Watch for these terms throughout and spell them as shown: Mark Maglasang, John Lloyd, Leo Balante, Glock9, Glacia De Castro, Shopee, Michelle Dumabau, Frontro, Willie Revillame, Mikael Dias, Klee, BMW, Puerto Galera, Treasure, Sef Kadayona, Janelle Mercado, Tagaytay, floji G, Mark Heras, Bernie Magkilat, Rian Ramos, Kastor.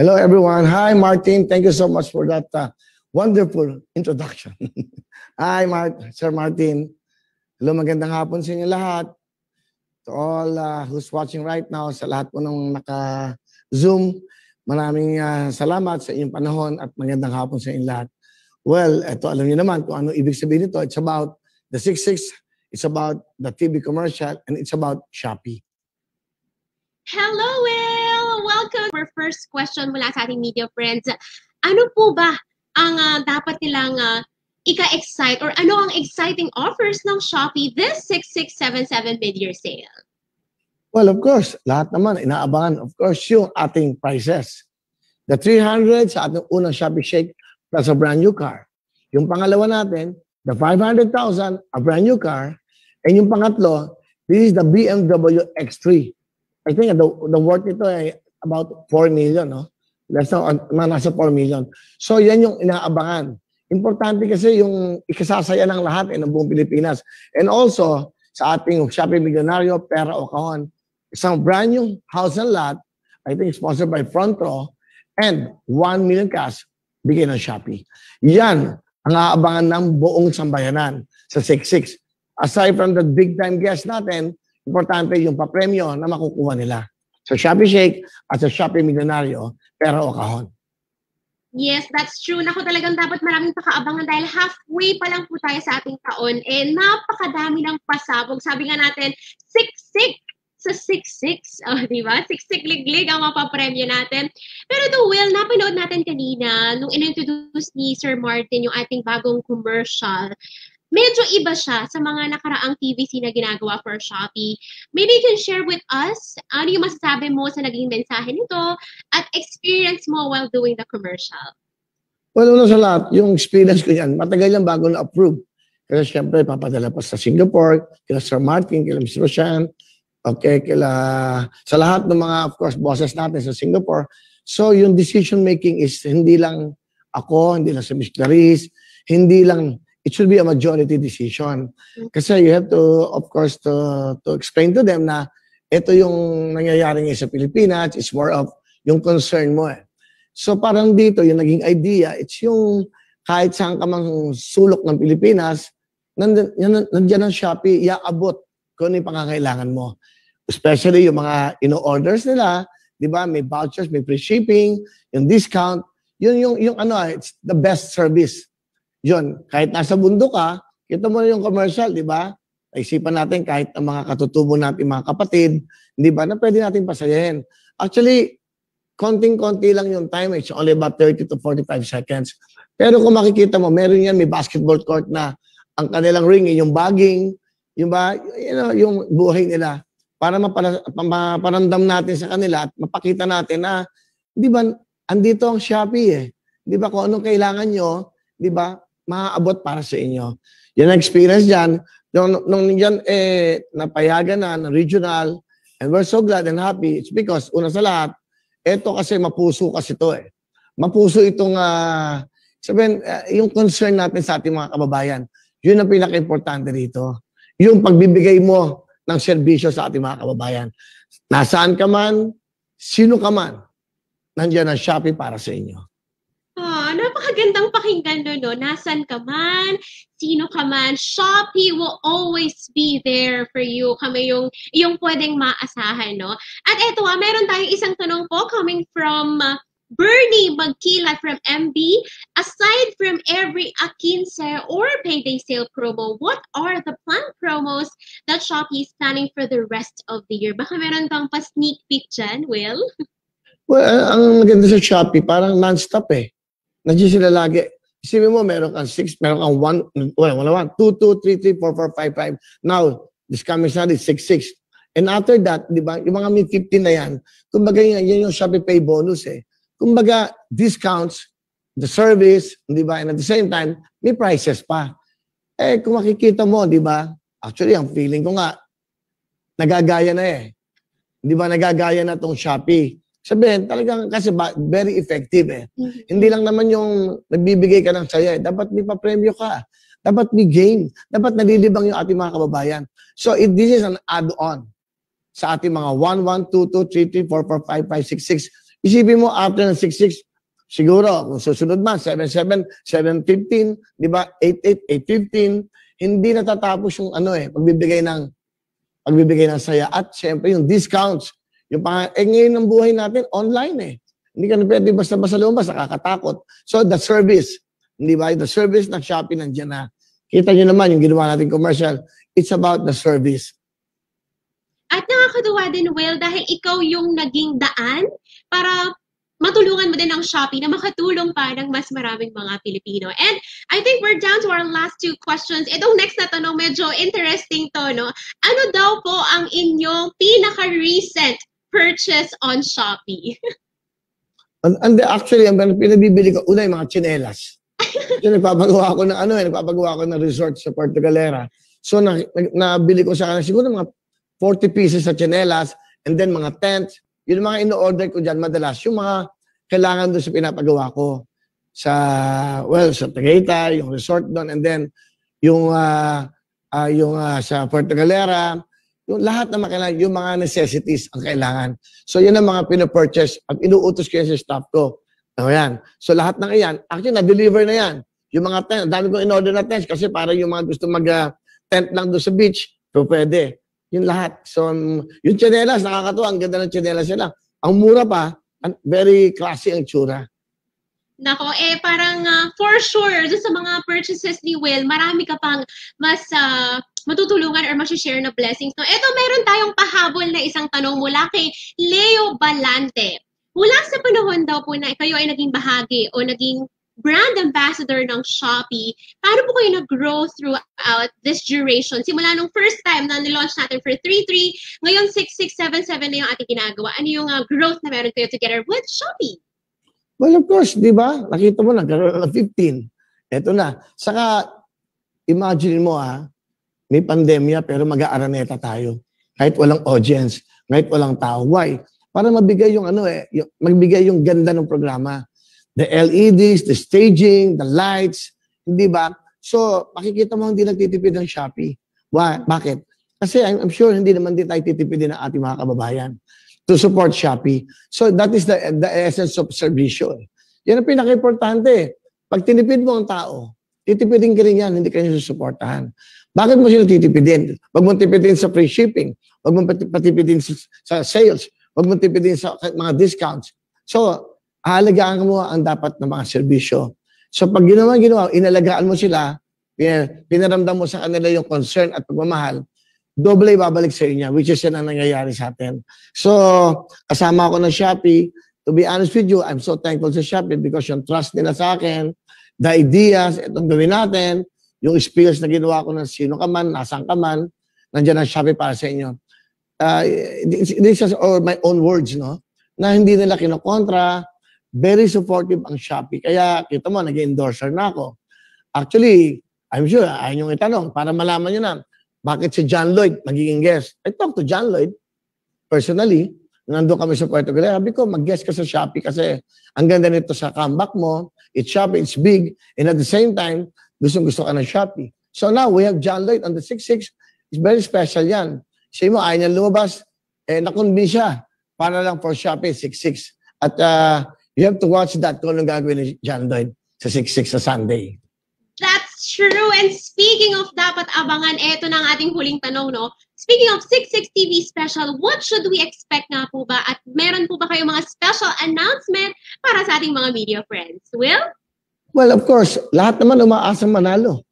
Hello, everyone. Hi, Martin. Thank you so much for that wonderful introduction. Hi, Sir Martin. Hello, magandang hapon sa inyo lahat. To all who's watching right now, sa lahat po nung naka-Zoom, maraming salamat sa inyong panahon at magandang hapon sa inyo lahat. Well, eto, alam niyo naman kung ano ibig sabihin nito. It's about the 66, it's about the TV commercial, and it's about Shopee. Hello, Will! Welcome to our first question mula sa ating media friends. Ano po ba ang dapat nilang ika-excite or ano ang exciting offers ng Shopee this 6677 mid-year sale? Well, of course, lahat naman inaabangan, of course, yung ating prices. The 300 sa ating unang Shopee Shake plus a brand new car. Yung pangalawa natin, the 500,000, a brand new car. And yung pangatlo, this is the BMW X3. I think the worth nito ay about 4 million, no? Less than, nasa 4 million. So, yan yung inaabangan. Importante kasi yung ikasasaya ng lahat ng buong Pilipinas. And also, sa ating Shopee Milyonaryo, Pera o Kahon, isang brand new house and lot, I think sponsored by Frontro, and 1 million cash bigay ng Shopee. Yan ang aabangan ng buong sambayanan sa 66. Aside from the big-time guests natin, importante yung papremyo na makukuha nila. So, Shopee Shake at sa Shopee Milyonaryo, Pera o Kahon. Yes, that's true. Naku, talagang dapat maraming pakaabangan dahil halfway pa lang po tayo sa ating taon and napakadami ng pasabog. Sabi nga natin, siksik sa siksik. Oh, diba? Siksik liglig ang mapapremyo natin. Pero do Will, napanood natin kanina nung inintroduce ni Sir Martin yung ating bagong commercial. Medyo iba siya sa mga nakaraang TVC na ginagawa for Shopee. Maybe you can share with us ano yung masasabi mo sa naging mensahe nito at experience mo while doing the commercial. Well, una sa lahat, yung experience ko yan, matagal lang bago na-approve. Kasi syempre, papadala pa sa Singapore, kila Sir Martin, kila Mr. Roshan, okay, kila sa lahat ng mga, of course, bosses natin sa Singapore. So, yung decision-making is hindi lang ako, hindi lang sa Ms. Clarice, hindi lang it should be a majority decision. Kasi you have to, of course, to explain to them na ito yung nangyayari ngayon sa Pilipinas, it's more of yung concern mo eh. So parang dito, yung naging idea, it's yung kahit saan ka mang sulok ng Pilipinas, nandiyan ang Shopee, iaabot kung ano yung pangangailangan mo. Especially yung mga in-orders nila, di ba? May vouchers, may free shipping, yung discount, yung ano, it's the best service. Yun, kahit nasa bundok ka, kita mo na yung commercial, di ba? Naisipan natin kahit ang mga katutubo natin, mga kapatid, di ba, na pwede natin pasayahin. Actually, konting-konti lang yung time. It's only about 30 to 45 seconds. Pero kung makikita mo, meron yan, may basketball court na ang kanilang ring, yung bagging, yung, ba, you know, yung buhay nila, para maparamdam natin sa kanila at mapakita natin na, di ba, andito ang Shopee eh. Di ba, kung anong kailangan nyo, di ba, maaabot para sa inyo. Yan ang experience dyan. Nung yan, napayagan na ng regional, and we're so glad and happy, it's because, una sa lahat, eto kasi mapuso kasi to eh. Mapuso itong, sabihin, yung concern natin sa ating mga kababayan. Yun ang pinaka-importante dito. Yung pagbibigay mo ng serbisyo sa ating mga kababayan. Nasaan ka man, sino ka man, nandiyan ang Shopee para sa inyo. Napakagandang pakinggan doon, no? Nasaan ka man, sino ka man, Shopee will always be there for you. Kami yung pwedeng maasahan, no? At eto, meron tayong isang tanong po coming from Bernie Magkilat from MB. Aside from every Akinse or payday sale promo, what are the planned promos that Shopee is planning for the rest of the year? Baka meron kang pa-sneak peek dyan, Will? Well, ang maganda sa Shopee, parang non-stop eh. Nandiyan sila lagi. Isipin mo, meron kang 6, meron kang 1, wala 1, 2, 2, 3, 3, 4, 4, 5, 5. Now, this coming Sunday, 6, 6. And after that, di ba, yung mga mid 15 na yan, kumbaga yan yung Shopee Pay bonus eh. Kumbaga, discounts, the service, di ba, and at the same time, may prices pa. Eh, kung makikita mo, di ba, actually, ang feeling ko nga, nagagaya na eh. Di ba, nagagaya na tong Shopee. Sabihin, talagang kasi very effective eh. Mm-hmm. Hindi lang naman yung nagbibigay ka ng saya eh. Dapat may pa-premyo ka. Dapat may game. Dapat nalilibang yung ating mga kababayan. So, this is an add-on sa ating mga 1, 1, 2, 2, 3, 3, 4, 4, 5, 5, 6, 6. Isipin mo, after ng 6-6, siguro, kung susunod man, 7-7, 7-15, di ba? 8-8, 8-15, hindi natatapos yung ano eh, pagbibigay ng saya. At syempre, yung discounts. Yung ngayon ng buhay natin, online eh. Hindi ka na pwede basta-basta lumabas, nakakatakot. So, the service, di ba? The service ng Shopee nandiyan na. Kita nyo naman yung ginawa natin commercial. It's about the service. At nakakatuwa din, Will, dahil ikaw yung naging daan para matulungan mo din ang Shopee na makatulong pa ng mas maraming mga Pilipino. And I think we're down to our last two questions. Itong next na tanong, medyo interesting to, no? Ano daw po ang inyong pinaka-recent purchase on Shopee? And actually, ang pinabibili ko, una yung mga tsinelas. Nagpapagawa ko ng ano eh, nagpapagawa ko ng resort sa Puerto Galera. So, nabili ko sa kanila siguro mga 40 pieces sa tsinelas and then mga tents. Yung mga in-order ko dyan, madalas, yung mga kailangan doon sa pinapagawa ko sa, well, sa Tagaytay, yung resort doon, and then yung sa Puerto Galera, yung lahat na makailangan, yung mga necessities ang kailangan. So, yun ang mga pinapurchase at inuutos ko yan sa staff ko. O yan. So, lahat ng yan, actually, na-deliver na yan. Yung mga tent, dami kong in-order na tents kasi para yung mga gusto mag-tent lang doon sa beach, so pwede. Yun lahat. So, yung tsinelas, nakakatuwa. Ang ganda ng tsinelas nila. Ang mura pa, very classy ang tsura. Nako, eh parang for sure, dun sa mga purchases ni Will, marami ka pang mas matutulungan or masishare na blessings. No? Eto, meron tayong pahabol na isang tanong mula kay Leo Balante. Mula sa panahon daw po na kayo ay naging bahagi o naging brand ambassador ng Shopee, paano po kayo nag-grow throughout this duration? Simula nung first time na nilaunch natin for 3-3, ngayon 6-6, 7-7 na yung ating ginagawa. Ano yung growth na meron kayo together with Shopee? Well, of course, di ba? Nakita mo na, nagkaroon ng 15. Eto na. Saka, imagine mo may pandemya pero mag-aaraneta tayo. Kahit walang audience, kahit walang tao. Why? Para mabigay yung ano eh, magbigay yung ganda ng programa. The LEDs, the staging, the lights, hindi ba? So, makikita mo hindi nagtitipid ng Shopee. Why? Bakit? Kasi I'm sure hindi naman din tayo titipidin ng ating mga kababayan to support Shopee. So, that is the essence of servisyo. Yan ang pinaka-importante. Pag tinipid mo ang tao, titipidin ka rin yan, hindi ka rin susuportahan. Bakit mo sila titipidin? Wag mo tipidin sa free shipping. Wag mo patipidin sa sales. Wag mo tipidin sa mga discounts. So, alagaan mo ang dapat ng mga serbisyo. So pag ginawa, inalagaan mo sila, pinaramdam mo sa kanila yung concern at pagmamahal, doble babalik sa inyo, which is yan ang nangyayari sa atin. So, kasama ako ng Shopee. To be honest with you, I'm so thankful sa Shopee because yung trust nila sa akin, the ideas, itong gawin natin, yung experience na ginawa ko ng sino ka man, nasaan ka man, nandiyan ang Shopee para sa inyo. This is all my own words, no? Na hindi nila kinokontra, very supportive ang Shopee. Kaya, kita mo, nag-endorser na ako. Actually, I'm sure, ayun yung itanong, para malaman nyo na, bakit si John Lloyd magiging guest? I talked to John Lloyd, personally, nandun kami sa Puerto Galera. Sabi ko, mag-guest ka sa Shopee kasi ang ganda nito sa comeback mo, it's Shopee, it's big, and at the same time, gusto ka ng Shopee. So now, we have John Lloyd on the 6-6. It's very special yan. Sabi mo, ayaw niya lumabas, eh, nakonvince siya para lang for Shopee, 6-6. At, you have to watch that kung anong gagawin ni John Lloyd sa 6-6 sa Sunday. That's true. And speaking of dapat abangan, eto na ang ating huling tanong, no? Speaking of 6-6 TV special, what should we expect nga po ba? At meron po ba kayo mga special announcement para sa ating mga media friends? Will? Well, of course, lahat naman umaasang manalo.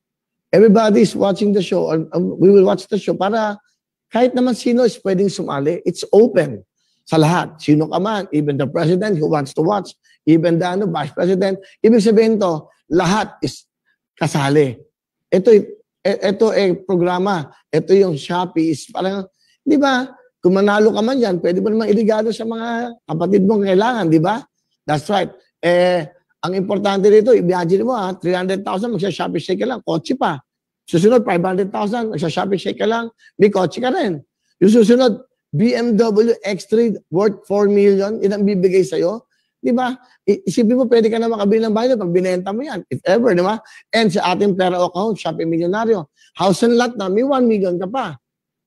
Everybody's watching the show. We will watch the show para kahit naman sino is pwedeng sumali. It's open. Sa lahat, sino ka man, even the president who wants to watch, even the vice president, ibig sabihin to, lahat is kasali. Ito ay programa, ito yung Shopee is parang, di ba, kung manalo ka man yan, pwede mo naman iligado sa mga kapatid mong kailangan, di ba? That's right. Eh, ang importante dito, imagine mo 300,000 magsa-Shopee shake lang, kotse pa. Susunod, 500,000 magsa-Shopee shake lang, may kotse ka rin. Yung susunod, BMW X3 worth 4 million, yun ang bibigay sa'yo. Di ba? Isipin mo, pwede ka na makabili ng bahay pag binenta mo yan, if ever, di ba? And sa ating pera account, Shopee Millionario, house and lot na, may 1 million ka pa.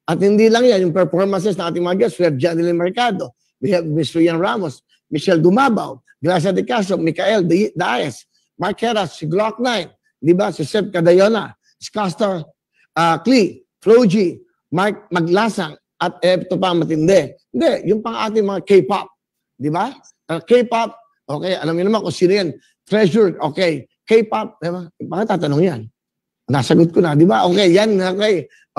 At hindi lang yan, yung performances ng ating mga guests, we have Janelle Mercado, we have Miss Rian Ramos, Michelle Dumabau, Glacia De Castro, Mikael Dias, Mark Heras, si Glock9, di ba? Si Sef Kadayona, si Kastor, Klee, floji G, Mark Maglasang, at ito pa matindi. Hindi, yung pang ating mga K-pop, di ba? K-pop, okay, alam niyo naman kung sino yan. Treasure, okay. K-pop, di ba? Bakit tatanong yan? Nasagot ko na, di ba? Okay, yan, okay.